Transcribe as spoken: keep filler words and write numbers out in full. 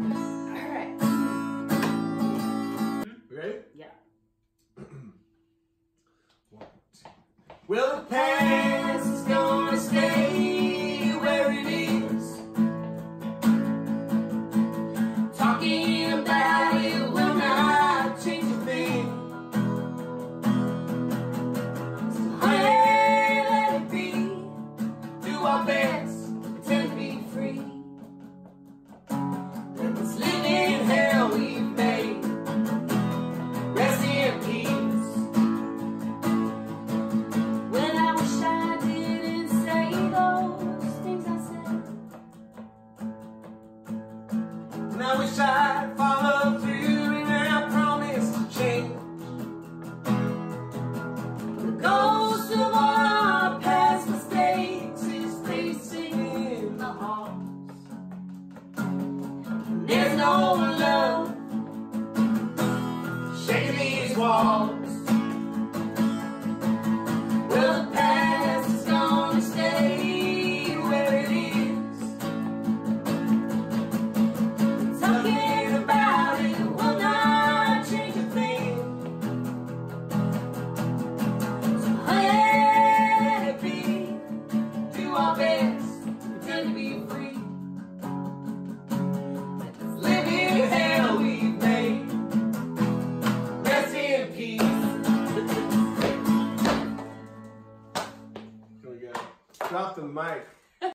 Alright. You ready? Yeah. One, two. Well, the past is gonna stay where it is. Talking about it will not change a thing. So honey, let it be. Do our best, pretend to be free. Let us live in hell we've made. Rest in peace. Well, I wish I didn't say those things I said. And I wish I'd follow through and I promise to change. The ghost of our past mistakes is facing in the halls. There's no love shaking these walls.